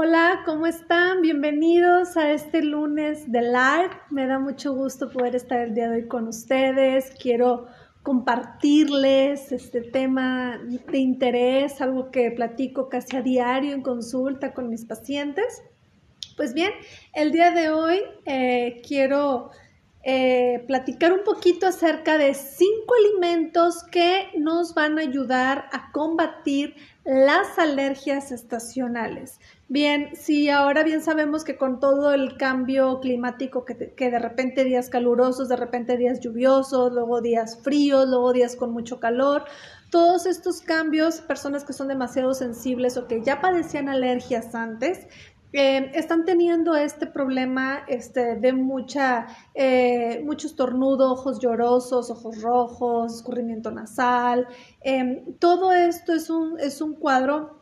Hola, ¿cómo están? Bienvenidos a este lunes de live. Me da mucho gusto poder estar el día de hoy con ustedes. Quiero compartirles este tema de interés, algo que platico casi a diario en consulta con mis pacientes. Pues bien, el día de hoy quiero platicar un poquito acerca de 5 alimentos que nos van a ayudar a combatir las alergias estacionales. Bien, si ahora bien sabemos que con todo el cambio climático que de repente días calurosos, de repente días lluviosos, luego días fríos, luego días con mucho calor, todos estos cambios, personas que son demasiado sensibles o que ya padecían alergias antes, están teniendo este problema de muchos estornudo, ojos llorosos, ojos rojos, escurrimiento nasal. Todo esto es un cuadro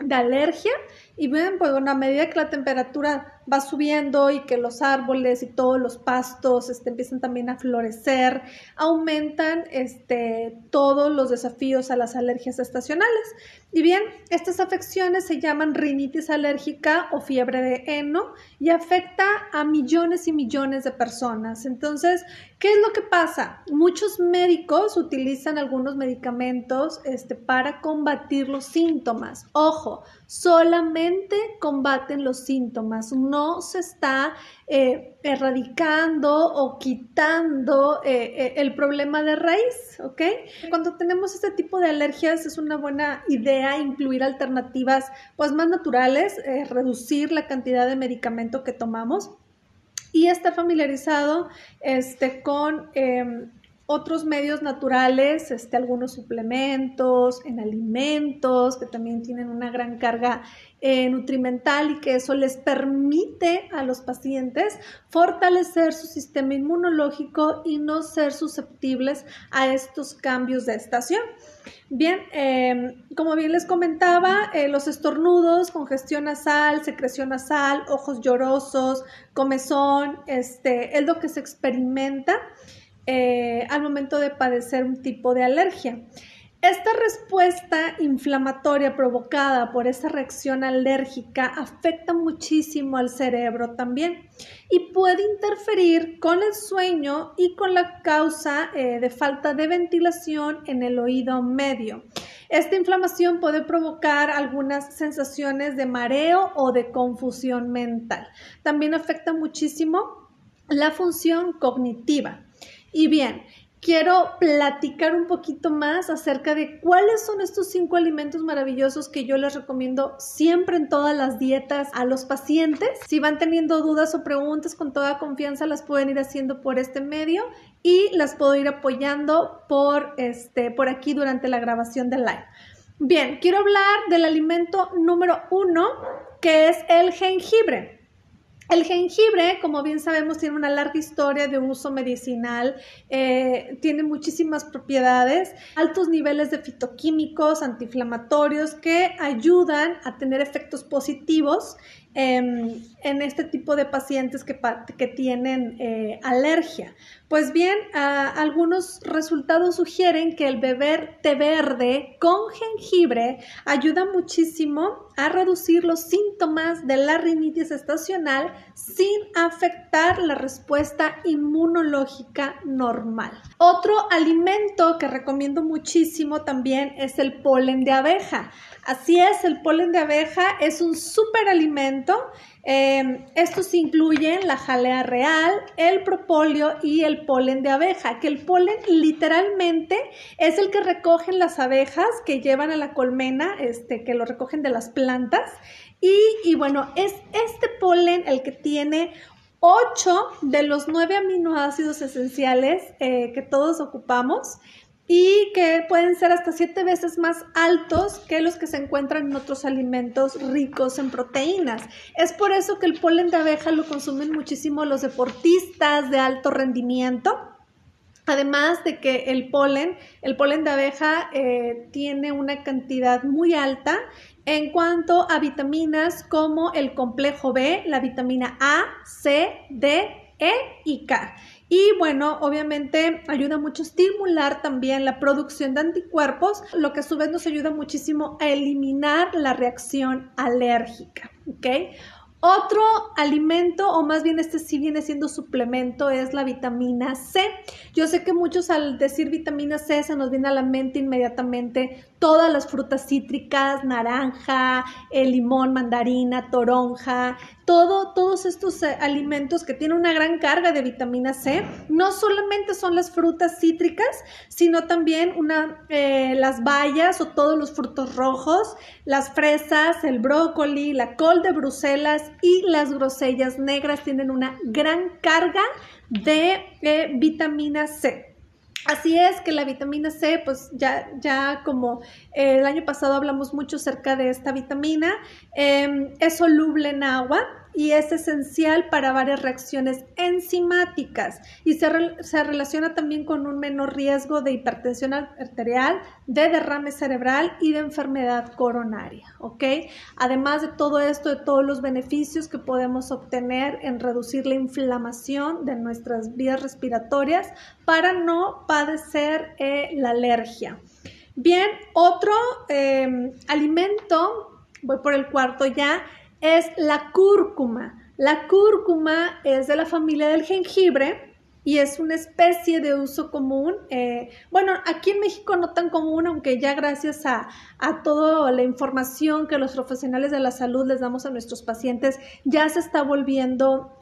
de alergia y bien, pues bueno, a medida que la temperatura va subiendo y que los árboles y todos los pastos empiezan también a florecer, aumentan todos los desafíos a las alergias estacionales. Y bien, estas afecciones se llaman rinitis alérgica o fiebre de heno y afecta a millones y millones de personas. Entonces, ¿qué es lo que pasa? Muchos médicos utilizan algunos medicamentos para combatir los síntomas. Ojo, solamente combaten los síntomas, no se está erradicando o quitando el problema de raíz, ¿ok? Cuando tenemos este tipo de alergias es una buena idea incluir alternativas pues más naturales, reducir la cantidad de medicamento que tomamos y estar familiarizado con otros medios naturales, algunos suplementos, en alimentos que también tienen una gran carga nutrimental y que eso les permite a los pacientes fortalecer su sistema inmunológico y no ser susceptibles a estos cambios de estación. Bien, como bien les comentaba, los estornudos, congestión nasal, secreción nasal, ojos llorosos, comezón, es lo que se experimenta al momento de padecer un tipo de alergia. Esta respuesta inflamatoria provocada por esa reacción alérgica afecta muchísimo al cerebro también y puede interferir con el sueño y con la causa de falta de ventilación en el oído medio. Esta inflamación puede provocar algunas sensaciones de mareo o de confusión mental. También afecta muchísimo la función cognitiva. Y bien, quiero platicar un poquito más acerca de cuáles son estos 5 alimentos maravillosos que yo les recomiendo siempre en todas las dietas a los pacientes. Si van teniendo dudas o preguntas, con toda confianza las pueden ir haciendo por este medio y las puedo ir apoyando por aquí durante la grabación del live. Bien, quiero hablar del alimento número 1, que es el jengibre. El jengibre, como bien sabemos, tiene una larga historia de uso medicinal, tiene muchísimas propiedades, altos niveles de fitoquímicos, antiinflamatorios que ayudan a tener efectos positivos en este tipo de pacientes que tienen alergia. Pues bien, algunos resultados sugieren que el beber té verde con jengibre ayuda muchísimo a reducir los síntomas de la rinitis estacional sin afectar la respuesta inmunológica normal. Otro alimento que recomiendo muchísimo también es el polen de abeja. Así es, el polen de abeja es un superalimento. Estos incluyen la jalea real, el propóleo y el polen de abeja, que el polen literalmente es el que recogen las abejas que llevan a la colmena, que lo recogen de las plantas y bueno, es este polen el que tiene 8 de los 9 aminoácidos esenciales que todos ocupamos y que pueden ser hasta 7 veces más altos que los que se encuentran en otros alimentos ricos en proteínas. Es por eso que el polen de abeja lo consumen muchísimo los deportistas de alto rendimiento. Además de que el polen de abeja tiene una cantidad muy alta en cuanto a vitaminas como el complejo B, la vitamina A, C, D, E y K. Y bueno, obviamente ayuda mucho a estimular también la producción de anticuerpos, lo que a su vez nos ayuda muchísimo a eliminar la reacción alérgica, ¿ok? Otro alimento, o más bien este sí viene siendo suplemento, es la vitamina C. Yo sé que muchos al decir vitamina C se nos viene a la mente inmediatamente todas las frutas cítricas, naranja, limón, mandarina, toronja, todos estos alimentos que tienen una gran carga de vitamina C. No solamente son las frutas cítricas, sino también las bayas o todos los frutos rojos, las fresas, el brócoli, la col de Bruselas y las grosellas negras tienen una gran carga de vitamina C. Así es que la vitamina C, pues ya como el año pasado hablamos mucho acerca de esta vitamina, es soluble en agua y es esencial para varias reacciones enzimáticas y se relaciona también con un menor riesgo de hipertensión arterial, de derrame cerebral y de enfermedad coronaria, ¿ok? Además de todo esto, de todos los beneficios que podemos obtener en reducir la inflamación de nuestras vías respiratorias para no padecer la alergia. Bien, otro alimento, voy por el cuarto ya, es la cúrcuma. La cúrcuma es de la familia del jengibre y es una especie de uso común. Bueno, aquí en México no tan común, aunque ya gracias a toda la información que los profesionales de la salud les damos a nuestros pacientes, ya se está volviendo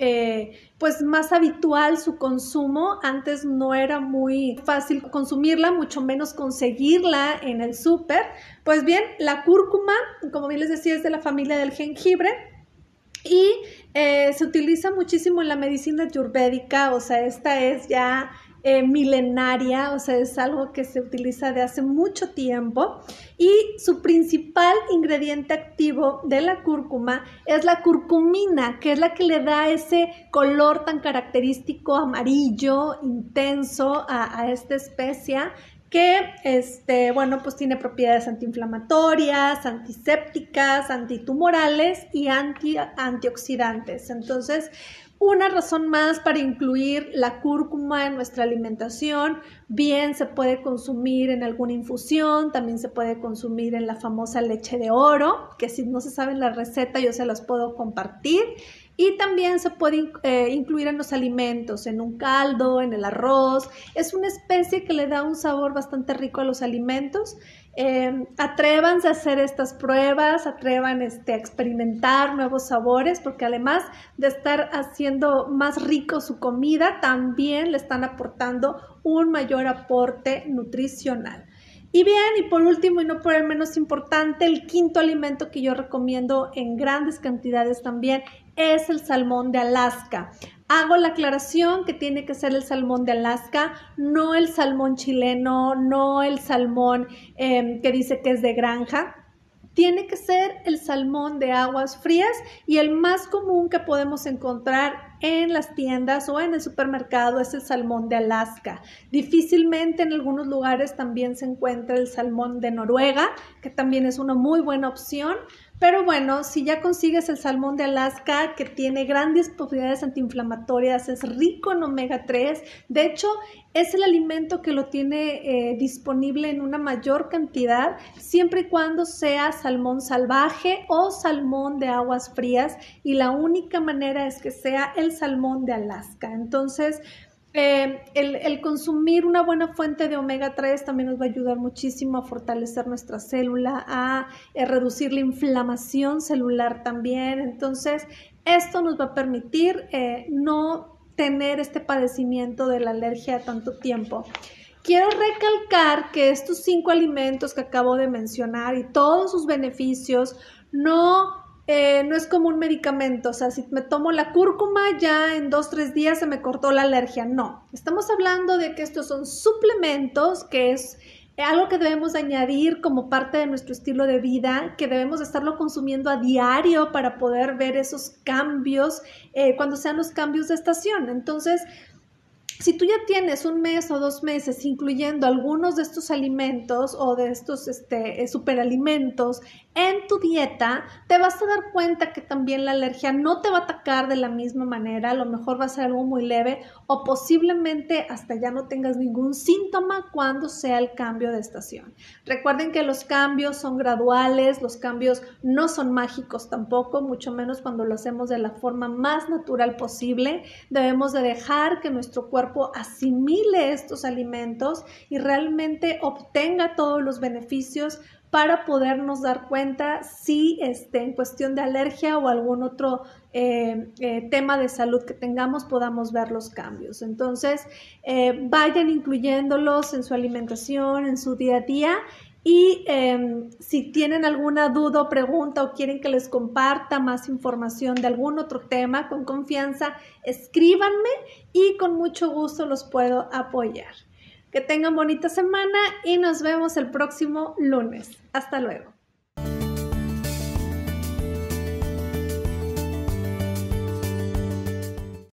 pues más habitual su consumo. Antes no era muy fácil consumirla, mucho menos conseguirla en el súper. Pues bien, la cúrcuma, como bien les decía, es de la familia del jengibre y se utiliza muchísimo en la medicina ayurvédica, o sea, esta es ya milenaria, o sea, es algo que se utiliza de hace mucho tiempo y su principal ingrediente activo de la cúrcuma es la curcumina, que es la que le da ese color tan característico amarillo intenso a esta especie que, bueno, pues tiene propiedades antiinflamatorias, antisépticas, antitumorales y antioxidantes. Entonces, una razón más para incluir la cúrcuma en nuestra alimentación. Bien, se puede consumir en alguna infusión, también se puede consumir en la famosa leche de oro, que si no se sabe la receta yo se las puedo compartir. Y también se puede incluir en los alimentos, en un caldo, en el arroz. Es una especie que le da un sabor bastante rico a los alimentos. Atrévanse a hacer estas pruebas, atrévanse a experimentar nuevos sabores, porque además de estar haciendo más rico su comida, también le están aportando un mayor aporte nutricional. Y bien, y por último, y no por el menos importante, el quinto alimento que yo recomiendo en grandes cantidades también es el salmón de Alaska. Hago la aclaración que tiene que ser el salmón de Alaska, no el salmón chileno, no el salmón que dice que es de granja. Tiene que ser el salmón de aguas frías y el más común que podemos encontrar en las tiendas o en el supermercado es el salmón de Alaska. Difícilmente en algunos lugares también se encuentra el salmón de Noruega, que también es una muy buena opción. Pero bueno, si ya consigues el salmón de Alaska, que tiene grandes propiedades antiinflamatorias, es rico en omega 3, de hecho es el alimento que lo tiene disponible en una mayor cantidad, siempre y cuando sea salmón salvaje o salmón de aguas frías, y la única manera es que sea el salmón de Alaska. Entonces, el consumir una buena fuente de omega 3 también nos va a ayudar muchísimo a fortalecer nuestra célula, a reducir la inflamación celular también. Entonces, esto nos va a permitir no tener este padecimiento de la alergia tanto tiempo. Quiero recalcar que estos 5 alimentos que acabo de mencionar y todos sus beneficios no es como un medicamento, o sea, si me tomo la cúrcuma ya en 2 o 3 días se me cortó la alergia. No, estamos hablando de que estos son suplementos, que es algo que debemos añadir como parte de nuestro estilo de vida, que debemos estarlo consumiendo a diario para poder ver esos cambios cuando sean los cambios de estación. Entonces, Si tú ya tienes un mes o 2 meses incluyendo algunos de estos alimentos o de estos superalimentos en tu dieta, te vas a dar cuenta que también la alergia no te va a atacar de la misma manera, a lo mejor va a ser algo muy leve o posiblemente hasta ya no tengas ningún síntoma cuando sea el cambio de estación. Recuerden que los cambios son graduales, los cambios no son mágicos tampoco, mucho menos cuando lo hacemos de la forma más natural posible. Debemos de dejar que nuestro cuerpo asimile estos alimentos y realmente obtenga todos los beneficios para podernos dar cuenta si en cuestión de alergia o algún otro tema de salud que tengamos podamos ver los cambios. Entonces vayan incluyéndolos en su alimentación, en su día a día. Y si tienen alguna duda o pregunta o quieren que les comparta más información de algún otro tema, con confianza, escríbanme y con mucho gusto los puedo apoyar. Que tengan bonita semana y nos vemos el próximo lunes. Hasta luego.